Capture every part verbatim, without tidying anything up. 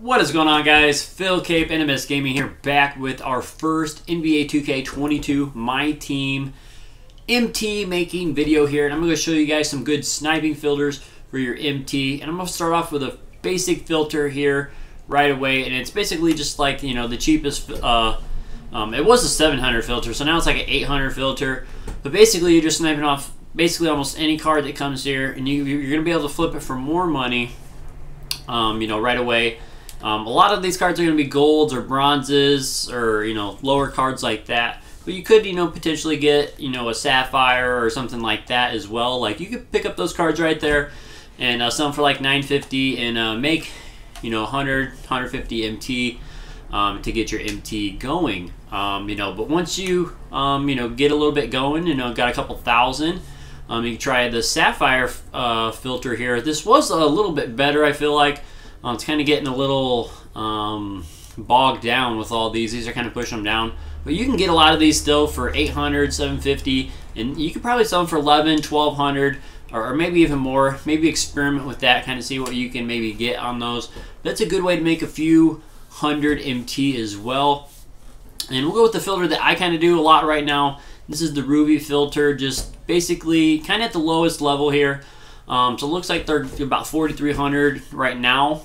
What is going on, guys? Phil Cape and M S Gaming here, back with our first N B A two K twenty-two My Team M T making video here, and I'm going to show you guys some good sniping filters for your M T. And I'm going to start off with a basic filter here right away, and it's basically just like, you know, the cheapest uh um it was a seven hundred filter, so now it's like an eight hundred filter. But basically you're just sniping off basically almost any card that comes here, and you, you're going to be able to flip it for more money um you know right away. Um, a lot of these cards are going to be golds or bronzes or, you know, lower cards like that. But you could, you know, potentially get, you know, a sapphire or something like that as well. Like, you could pick up those cards right there and uh, sell them for like nine fifty and uh, make, you know, one hundred, one fifty M T um, to get your M T going. Um, you know, but once you, um, you know, get a little bit going, you know, got a couple thousand, um, you can try the sapphire uh, filter here. This was a little bit better, I feel like. Um, it's kind of getting a little um, bogged down with all these. These are kind of pushing them down. But you can get a lot of these still for eight hundred, seven fifty, and you could probably sell them for eleven, twelve hundred, or, or maybe even more. Maybe experiment with that, kind of see what you can maybe get on those. That's a good way to make a few hundred M T as well. And we'll go with the filter that I kind of do a lot right now. This is the Ruby filter, just basically kind of at the lowest level here. Um, so it looks like they're about forty-three hundred right now.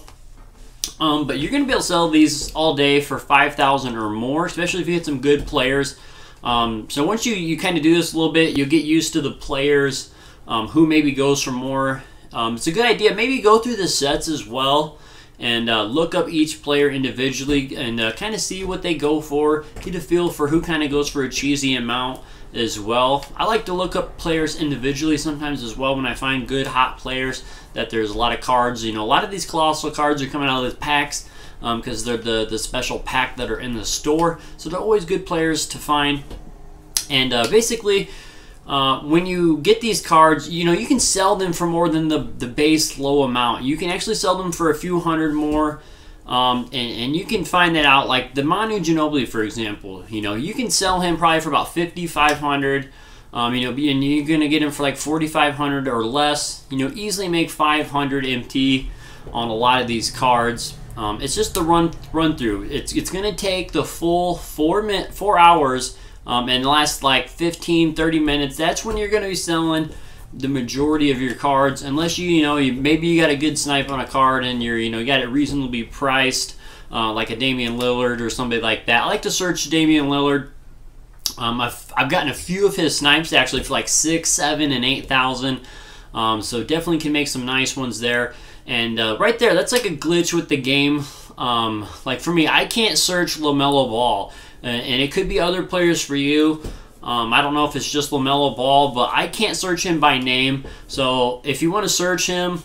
Um, but you're going to be able to sell these all day for five thousand or more, especially if you get some good players. Um, so once you, you kind of do this a little bit, you'll get used to the players um, who maybe goes for more. Um, it's a good idea. Maybe go through the sets as well and uh, look up each player individually and uh, kind of see what they go for. Get a feel for who kind of goes for a cheesy amount as well. I like to look up players individually sometimes as well when I find good hot players that there's a lot of cards. You know, a lot of these colossal cards are coming out of the packs because um, they're the, the special pack that are in the store. So they're always good players to find. And uh, basically, uh, when you get these cards, you know, you can sell them for more than the, the base low amount. You can actually sell them for a few hundred more. Um, and, and you can find that out, like the Manu Ginobili, for example. You know, you can sell him probably for about fifty-five hundred. Um, you know, and you're gonna get him for like forty-five hundred or less. You know, easily make five hundred M T on a lot of these cards. Um, it's just the run run through. It's it's gonna take the full four minute four hours um, and last like fifteen, thirty minutes. That's when you're gonna be selling the majority of your cards, unless you you know you maybe you got a good snipe on a card and you're you know you got it reasonably priced, uh, like a Damian Lillard or somebody like that. I like to search Damian Lillard. Um, I've I've gotten a few of his snipes actually for like six, seven, and eight thousand. Um, so definitely can make some nice ones there. And uh, right there, that's like a glitch with the game. Um, like for me, I can't search LaMelo Ball, and, and it could be other players for you. Um, I don't know if it's just LaMelo Ball, but I can't search him by name. So if you want to search him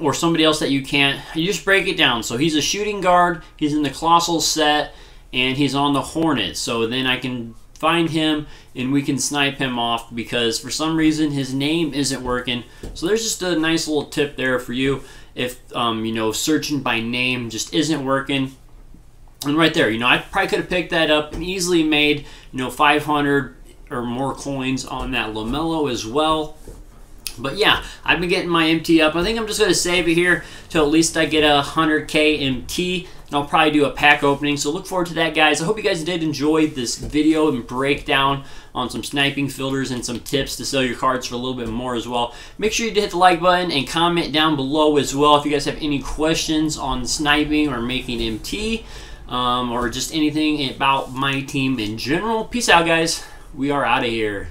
or somebody else that you can't, you just break it down. So he's a shooting guard, he's in the Colossal set, and he's on the Hornets. So then I can find him and we can snipe him off because for some reason his name isn't working. So there's just a nice little tip there for you if, um, you know, searching by name just isn't working. And right there, you know, I probably could have picked that up and easily made, you know, five hundred or more coins on that LaMelo as well. But yeah, I've been getting my M T up. I think I'm just going to save it here till at least I get a one hundred K M T, and I'll probably do a pack opening. So look forward to that, guys. I hope you guys did enjoy this video and breakdown on some sniping filters and some tips to sell your cards for a little bit more as well. Make sure you hit the like button and comment down below as well if you guys have any questions on sniping or making M T. Um, or just anything about My Team in general. Peace out, guys. We are out of here.